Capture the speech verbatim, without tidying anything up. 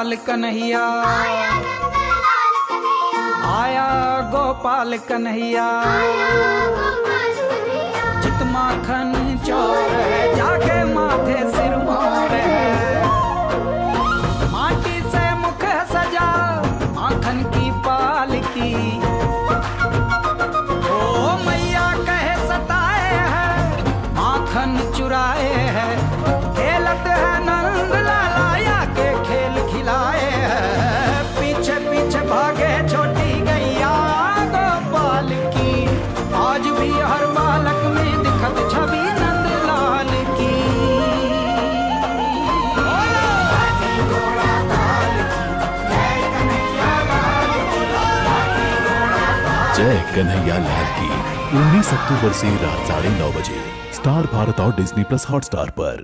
लाल कन्हैया, आया गोपाल कन्हैया, चित माखन चोर है जाके माथे सिर मोर है। माटी से मुख सजा माखन की पालकी, ओ मैया कहे सताए है माखन चुराए है, खेलत है नंद लाला या के खेल खिलाए है। पीछे पीछे भागे छोटी गैया गोपाल की, आज भी हर बालक में दिखत छवि नंदलाल की। जय कन्हैया लाल की उन्नीस अक्टूबर से रात साढ़े नौ बजे स्टार भारत और डिज्नी प्लस हॉटस्टार पर।